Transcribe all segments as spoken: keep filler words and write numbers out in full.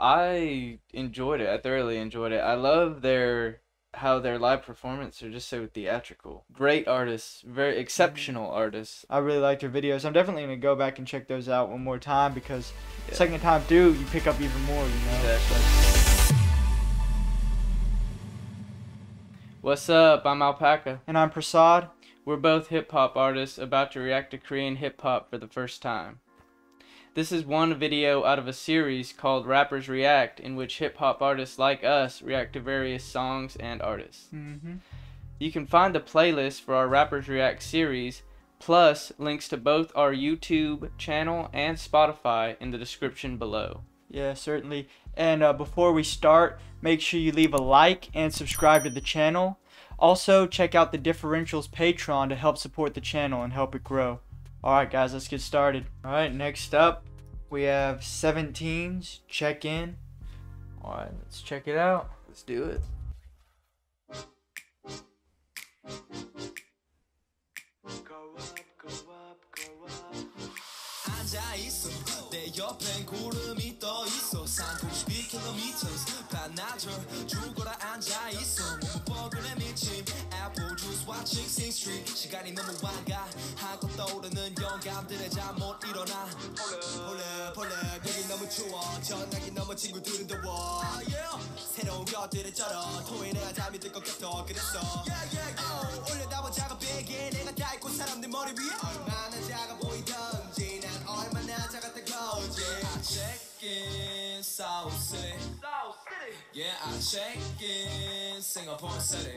I enjoyed it. I thoroughly enjoyed it. I love their how their live performances are just so theatrical. Great artists, very exceptional artists. I really liked their videos. I'm definitely gonna go back and check those out one more time, because yeah. second time through you pick up even more, you know. Exactly. What's up? I'm Alpakka. And I'm Pra$ad. We're both hip hop artists about to react to Korean hip hop for the first time. This is one video out of a series called Rappers React, in which hip-hop artists like us react to various songs and artists. Mm-hmm. You can find the playlist for our Rappers React series, plus links to both our YouTube channel and Spotify in the description below. Yeah, certainly. And uh, before we start, make sure you leave a like and subscribe to the channel. Also, check out the Differentials Patreon to help support the channel and help it grow. Alright guys, let's get started. Alright, next up we have Seventeen's Check-In. Alright, let's check it out. Let's do it. Go up, go up, go up. Apple juice watching Sing Street. 시간이 너무 와가 하고 떠오르는 영감들의 잠 못 일어나. 홀레 홀레 여기 너무 추워. 전화기 너무 친구들은 더워. 새로운 것들을 쩔어. 토해내야 잠이 들 것 같아. 그랬어 올려다보자고 베개 내가 다 있고 사람들 머리 위에 얼마나 작아 보이던지 난 얼마나 작았던 거지. I check in South City. Yeah, I check in Singapore City.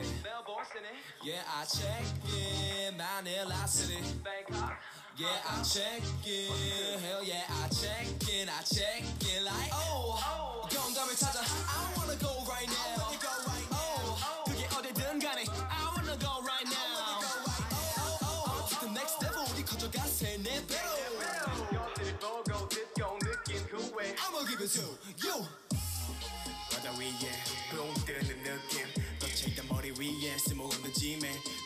Yeah, I check in Manila City. Bangkok. Yeah, I check in. Hell yeah, I check in. I check in like oh. oh. Don't go me toucha. I wanna go right now. I wanna go right now. Oh. 그게 어디든 간에. I wanna go right now. I wanna go right now. Oh. oh. oh. To the next level. 우리 커져가세 내 배로. 영들이 보고 듣고 느낀 후에. I'ma give it to you. 바다 위에 붕 뜨는 느낌. 위에 쓸모없는 짐에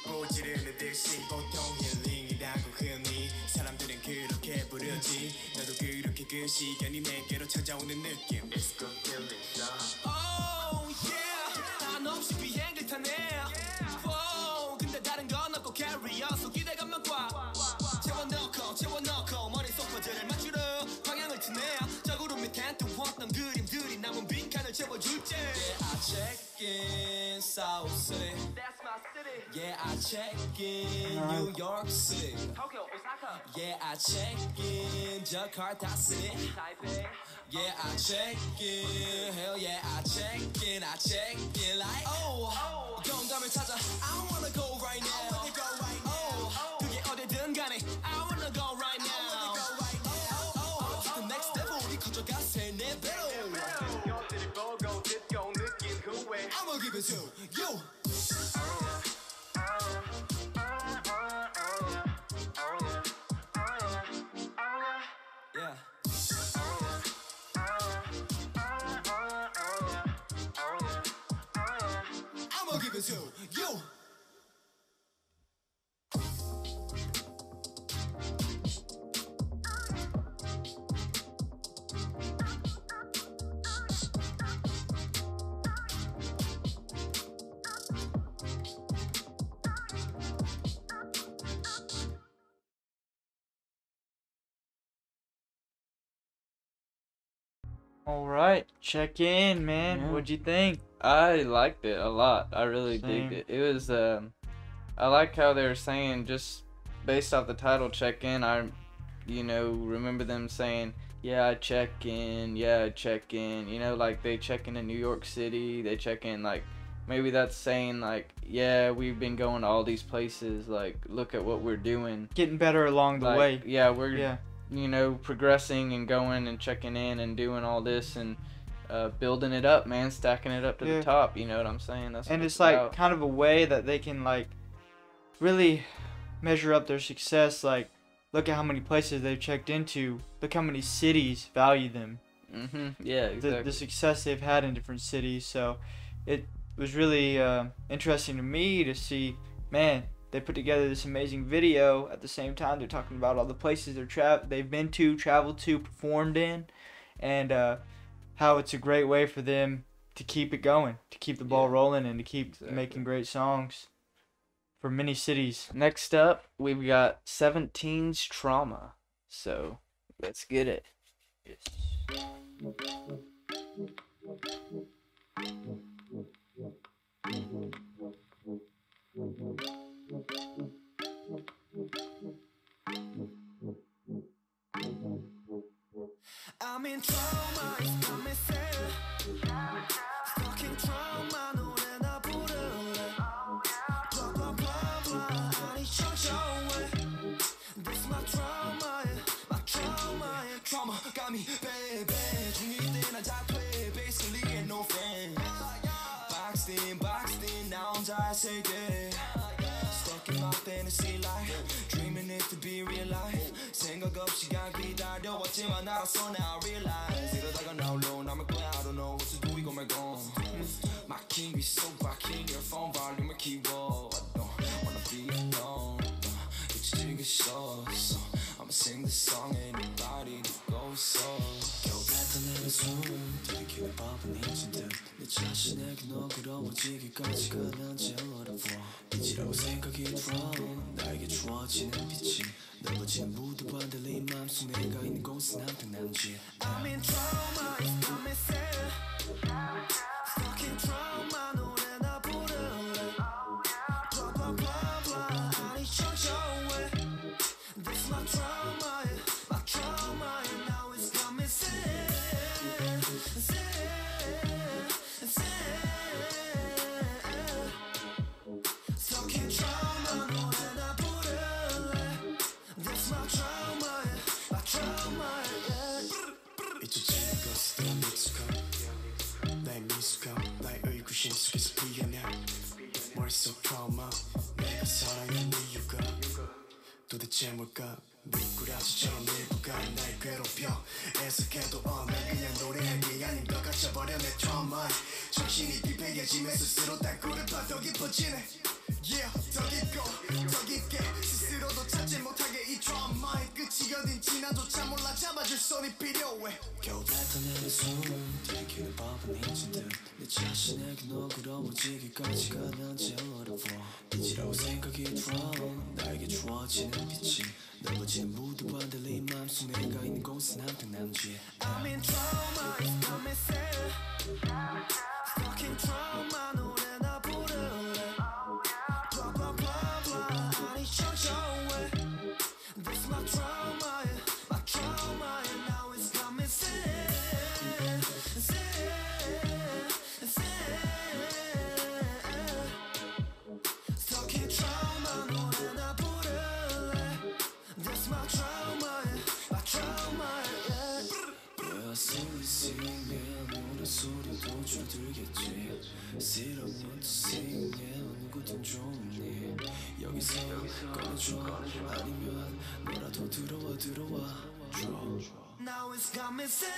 꼬지르는 듯이 보통 힐링이라고 흔히 사람들은 그렇게 부르지 나도 그렇게 그 시간이 내게로 찾아오는 느낌 It's good feeling Oh yeah 한없이 비행을 타네 Wow 근데 다른 건 없고 캐리어 속 기대감만 꽉 채워넣고 채워넣고 머릿속 퍼즐을 맞추려 방향을 트네 자구름 밑엔 뜨웠던 그림들이 남은 빈칸을 채워줄지 Yeah I check in South City. That's my city. Yeah, I check in New York City. Tokyo, Osaka. Yeah, I check in Jakarta City. Taipei. Yeah, I check in. Hell yeah, I check in. I check in like oh. oh. Don't go me toucha. I wanna go right now. I wanna go right now. Oh. 그게 어디든 간에. I wanna go right now. I wanna go right now. Oh. oh. oh. To the next level. 우리 커져가세 내 배로. 영들이 보고 듣고 느낀 후에. I'ma give it to you. Yo! Alright, check in, man. Yeah. What'd you think? I liked it a lot. I really Same. digged it. It was, um, I like how they were saying, just based off the title, check in, I, you know, remember them saying, yeah, I check in, yeah, I check in. You know, like they check in in New York City, they check in, like, maybe that's saying, like, yeah, we've been going to all these places, like, look at what we're doing. Getting better along the like, way. Yeah, we're, yeah. you know, progressing and going and checking in and doing all this and uh, building it up, man, stacking it up to yeah. the top, you know what I'm saying? That's and it's, it's like about. kind of a way that they can, like, really measure up their success. Like, look at how many places they've checked into. Look how many cities value them. Mm-hmm. Yeah, exactly. The, the success they've had in different cities. So it was really uh, interesting to me to see, man, they put together this amazing video. At the same time, they're talking about all the places they're tra they've been to, traveled to, performed in, and uh, how it's a great way for them to keep it going, to keep the ball yeah. rolling, and to keep exactly. making great songs for many cities. Next up, we've got Seventeen's Trauma. So let's get it. Yes. I'm in trauma, it's my myself. Fucking trauma, no, and I put it. Blah, blah, blah, I need your This my trauma, my trauma, and trauma got me bad, bad. You need it, I just play, basically, and no fans. Boxed in, boxed in, now I'm just taking. Stuck in my fantasy life, dreaming it to be real life. 생각 없이 가기 다려왔지만 알았어 now I realize 이러다가 now low 남을 거야 I don't know what to do 이거 말고 My king is so rocking your phone volume을 키워 I don't wanna be alone 이제 즐겼어 so I'ma sing this song and nobody 듣고 있어 겨우 같은 내가 숨 들이키고 바쁜 힘준 듯 내 자신에게 너그러워지기까지 가는지 어려워 빛이라고 생각이 들어 나에게 주어지는 빛이 I'm in trauma, it's my myself. Fucking trauma, no, and I put it. Blah, blah, blah, blah, I need your way. This my trauma, my trauma, and now it's got me sick. Fucking trauma, no, and I put it. That's my trauma, my trauma, yeah. It's a chance, they need to come. They need to come. 나의 의구심 속에서 피어나. 머릿속 trauma. 내가 사랑한 이유가 도대체 뭘까? 미꾸라지처럼 일부가 날 괴롭혀. 애석해도 어, 난 그냥 노래하기 아닌 걸 갖춰버려 내 trauma. 정신이 비폐해지며 스스로 달구를 봐 더 깊어지네. Yeah, 더 깊고 더 깊게 스스로도 찾지 못하게 이 트라우마의 끝이 어딘지 나조차 몰라 잡아줄 손이 필요해 겨우 뱉어내는 숨 들이키는 바쁜 힘준 듯 내 자신에게 너그러워지기까지 가는지 어려워 빛이라고 생각이 들어 나에게 주어지는 빛이 넘어지는 무드와 달리 맘속 내가 있는 곳은 한편 남지 I'm in trauma, it's my myself Fucking trauma, 노래 나 부르래 Now it's got me sick,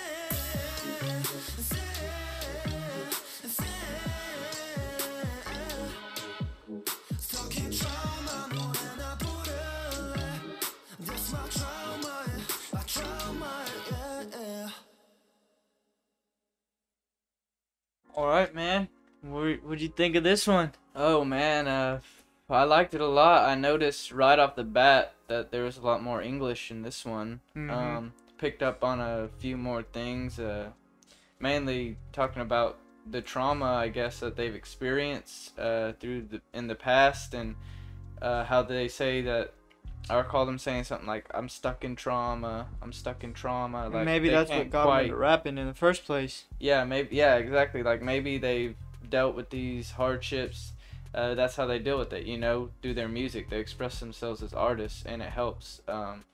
sick, sick. Talking trauma, no, and I put it. That's my trauma, my trauma, yeah. All right, man. What what'd you think of this one? Oh man, uh. I liked it a lot. I noticed right off the bat that there was a lot more English in this one. Mm-hmm. Um, picked up on a few more things, uh, mainly talking about the trauma, I guess, that they've experienced uh, through the, in the past, and uh, how they say that. I recall them saying something like, "I'm stuck in trauma. I'm stuck in trauma." Like maybe that's what got quite... them into rapping in the first place. Yeah, maybe. Yeah, exactly. Like maybe they've dealt with these hardships. Uh, that's how they deal with it, you know, through their music. They express themselves as artists, and it helps um,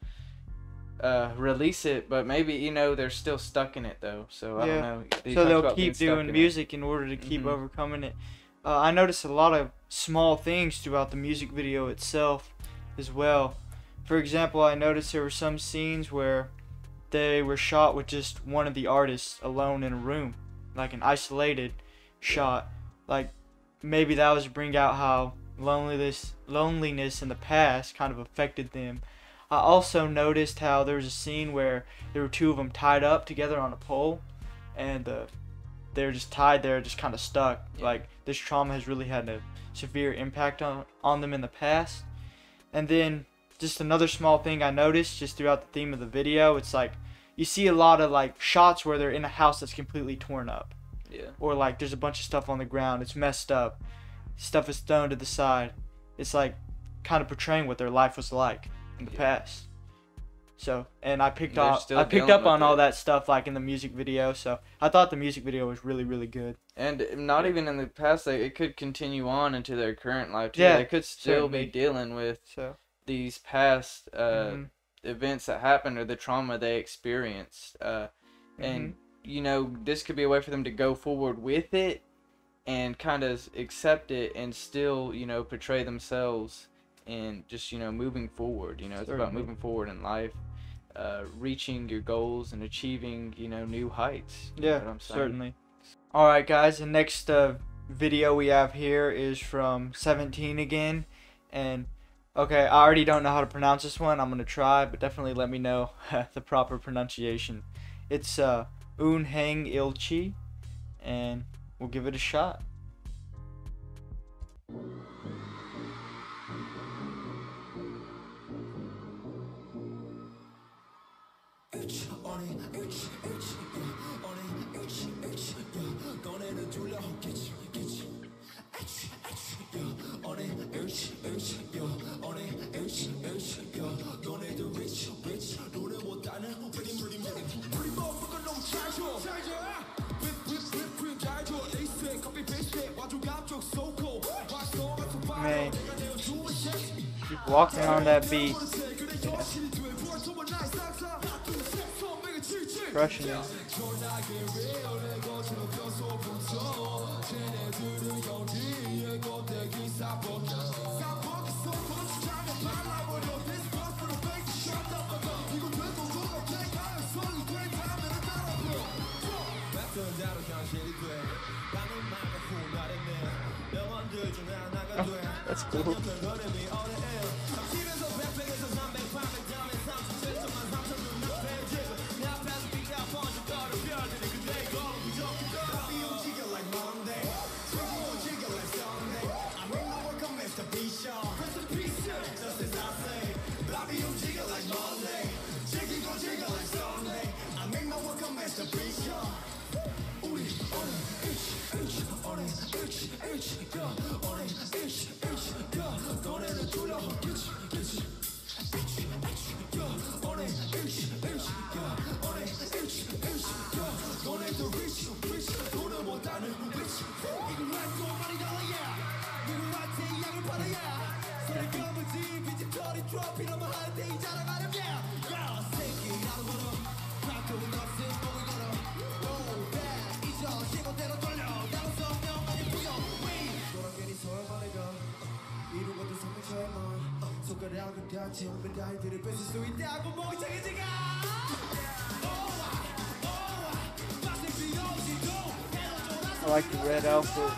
uh, release it. But maybe, you know, they're still stuck in it, though. So, yeah. I don't know. They so they'll keep doing music in, in order to keep mm-hmm. overcoming it. Uh, I noticed a lot of small things throughout the music video itself as well. For example, I noticed there were some scenes where they were shot with just one of the artists alone in a room, like an isolated shot. Like, maybe that was to bring out how loneliness loneliness in the past kind of affected them. I also noticed how there was a scene where there were two of them tied up together on a pole, and uh, they're just tied there, just kind of stuck. Yeah. Like, this trauma has really had a severe impact on, on them in the past. And then just another small thing I noticed just throughout the theme of the video, it's like you see a lot of like shots where they're in a house that's completely torn up. Yeah. Or like there's a bunch of stuff on the ground, it's messed up, stuff is thrown to the side. It's like kind of portraying what their life was like in the yeah. past. So, and I picked off, I picked up on it. all that stuff like in the music video. So I thought the music video was really, really good. And not even in the past, like, it could continue on into their current life too. Yeah, they could still certainly. be dealing with so. these past uh, mm-hmm. events that happened or the trauma they experienced. Uh, mm-hmm. And you know, this could be a way for them to go forward with it and kind of accept it and still, you know, portray themselves and just, you know, moving forward. You know, it's Certainly. about moving forward in life, uh, reaching your goals and achieving, you know, new heights. You yeah, know what I'm saying? Certainly. All right, guys, the next uh, video we have here is from Seventeen again. And, okay, I already don't know how to pronounce this one. I'm going to try, but definitely let me know the proper pronunciation. It's uh, Un Haeng Il Chi, and we'll give it a shot. Man, keep walking on that beat. Crushing it. Oh, that's cool. I like the red outfit.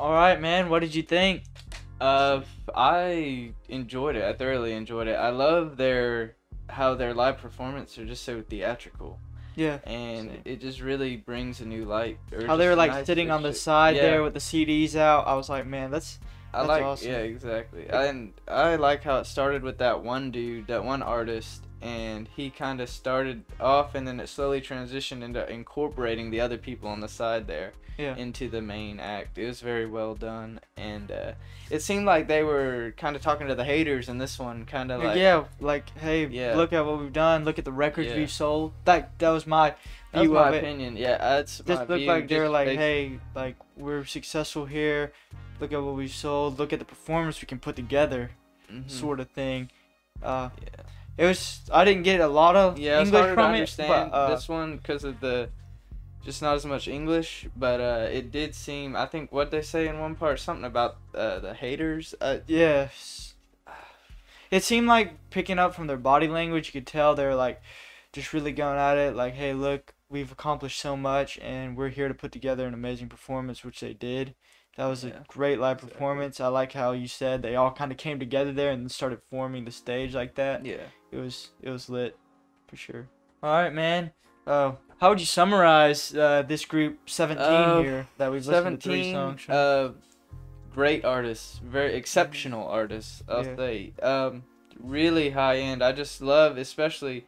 All right, man, what did you think? Uh, I enjoyed it. I thoroughly enjoyed it. I love their how their live performances are just so theatrical. Yeah. And so. it just really brings a new light. How they were like nice sitting on the side yeah. there with the C Ds out. I was like, man, that's, that's I like, awesome. Yeah, exactly. And I like how it started with that one dude, that one artist, and he kind of started off, and then it slowly transitioned into incorporating the other people on the side there yeah. into the main act. It was very well done, and uh, it seemed like they were kind of talking to the haters in this one, kind of like yeah, like hey, yeah. look at what we've done, look at the records yeah. we've sold. That that was my that view was my of opinion. It. Yeah, that's just my looked view. Like they're like, hey, like we're successful here. Look at what we've sold. Look at the performance we can put together, mm-hmm. sort of thing. Uh, yeah. It was, I didn't get a lot of yeah, English it's from to understand it. But, uh, this one, because of the, just not as much English, but uh, it did seem, I think what they say in one part, something about uh, the haters. Uh, yeah. It seemed like picking up from their body language, you could tell they're like, just really going at it. Like, hey, look, we've accomplished so much, and we're here to put together an amazing performance, which they did. That was yeah. a great live performance. Exactly. I like how you said they all kind of came together there and started forming the stage like that. Yeah. It was it was lit, for sure. All right, man. Uh, how would you summarize uh, this group seventeen uh, here that we've listened to three songs from? Uh, great artists, very exceptional artists. I'll yeah. say um, really high end. I just love, especially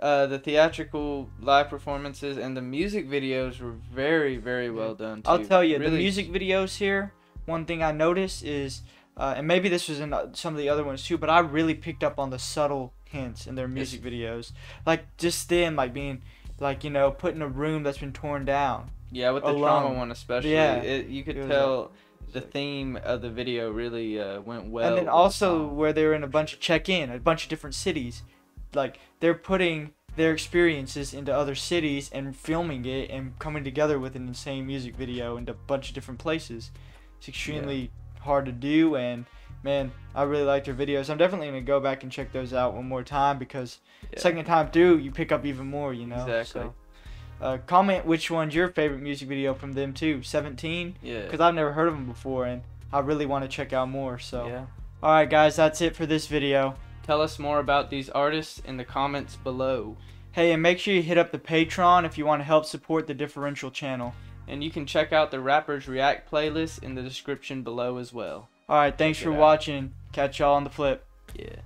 uh, the theatrical live performances, and the music videos were very very well done too. I'll tell you, really. The music videos here. One thing I noticed is, uh, and maybe this was in some of the other ones too, but I really picked up on the subtle hints in their music it's, videos, like just them like being like, you know, put in a room that's been torn down, yeah with the alone. Trauma one especially, yeah it, you could it tell like, the like, theme of the video really uh, went well. And then also the where they were in a bunch of check-in a bunch of different cities, like they're putting their experiences into other cities and filming it and coming together with an insane music video into a bunch of different places. It's extremely yeah. hard to do, and man, I really like their videos. I'm definitely going to go back and check those out one more time, because yeah. second time through, you pick up even more, you know? Exactly. So, uh, comment which one's your favorite music video from them, too. seventeen? Yeah. Because I've never heard of them before, and I really want to check out more. So, yeah. All right, guys, that's it for this video. Tell us more about these artists in the comments below. Hey, and make sure you hit up the Patreon if you want to help support the Differential channel. And you can check out the Rappers React playlist in the description below as well. Alright, thanks for watching. Catch y'all on the flip. Yeah.